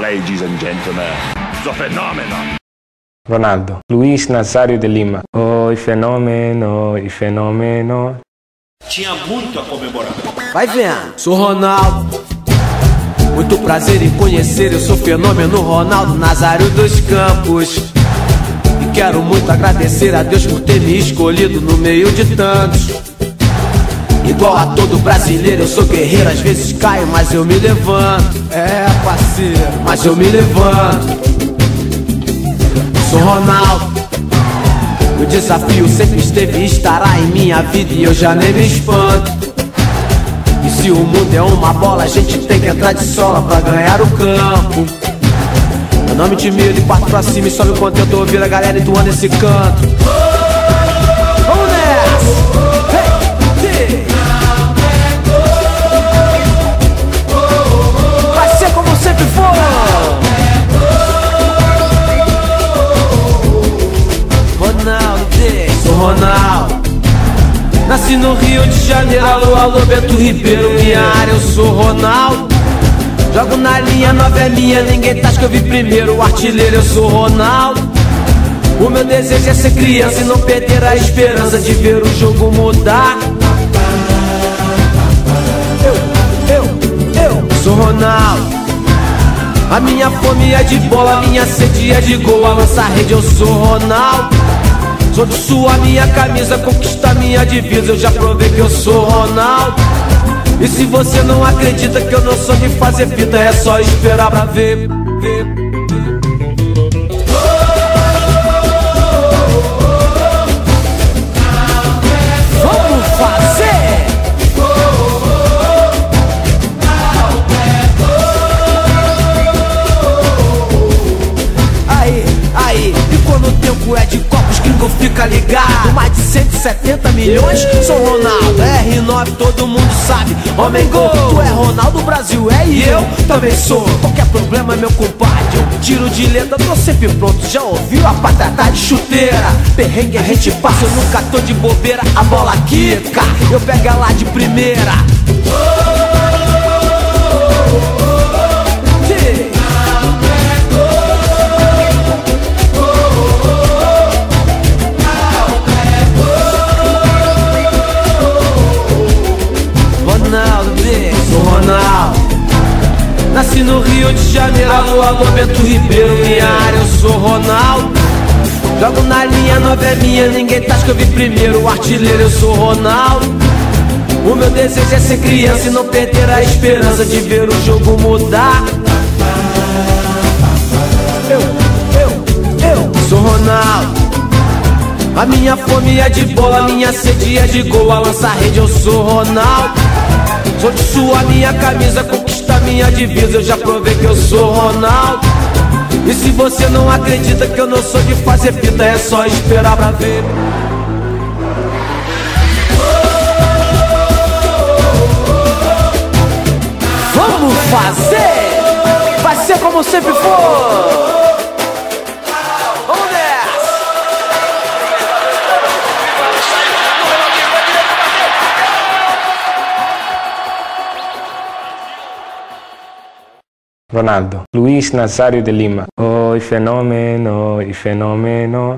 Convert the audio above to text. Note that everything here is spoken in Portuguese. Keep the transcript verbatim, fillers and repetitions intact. Ladies and gentlemen, do Fenômeno. Ronaldo, Luís Nazário de Lima. Oi, Fenômeno, oi, Fenômeno. Tinha muito a comemorar. Vai ver. Sou Ronaldo. Muito prazer em conhecer, eu sou Fenômeno Ronaldo Nazário dos Campos. E quero muito agradecer a Deus por ter me escolhido no meio de tantos. Igual a todo brasileiro, eu sou guerreiro, às vezes caio, mas eu me levanto. É, parceiro, mas eu me levanto. Sou Ronaldo. O desafio sempre esteve e estará em minha vida e eu já nem me espanto. E se o mundo é uma bola, a gente tem que entrar de sola pra ganhar o campo. Eu não me intimido e parto pra cima e só me contento ouvir a galera entoando esse canto. Vamos nessa! Hey, hey. Vai ser como sempre foi. Sou Ronaldo. Nasci no Rio de Janeiro, alô, alô, Bento Ribeiro, minha área, eu sou Ronaldo. Jogo na linha, novelinha, ninguém tasca, eu vi primeiro, artilheiro, eu sou Ronaldo. O meu desejo é ser criança e não perder a esperança de ver o jogo mudar. Eu, eu, eu sou Ronaldo. A minha fome é de bola, a minha sede é de gol, a lança rede, eu sou Ronaldo. Sou de suar minha camisa, conquistar minha divisa, eu já provei que eu sou Ronaldo. E se você não acredita que eu não sou de fazer fita, é só esperar pra ver, ver. Vamos fazer! Aí, aí, e quando o tempo é de copo, gringo fica ligado, mais de cento e setenta milhões. Sou Ronaldo, erre nove, todo mundo sabe. Homem gol, tu é Ronaldo, Brasil é e eu também sou. Qualquer problema, meu compadre, eu tiro de letra, tô sempre pronto. Já ouviu a patata de chuteira? Perrengue a gente passa, eu nunca tô de bobeira. A bola quica, eu pego ela de primeira. Nasci no Rio de Janeiro, alô, alô, Bento Ribeiro, minha área, eu sou Ronaldo. Jogo na linha, novelinha, ninguém tasca, eu vi primeiro, artilheiro, eu sou Ronaldo. O meu desejo é ser criança e não perder a esperança de ver o jogo mudar. Eu, eu, eu sou Ronaldo. A minha fome é de bola, a minha sede é de gol, a lança rede, eu sou Ronaldo. Sou de suar minha camisa, conquistar minha divisa, eu já provei que eu sou Ronaldo. E se você não acredita que eu não sou de fazer fita, é só esperar pra ver. Vamos fazer! Vai ser como sempre for! Ronaldo, Luís Nazário de Lima. Oi, Fenômeno, oi, Fenômeno.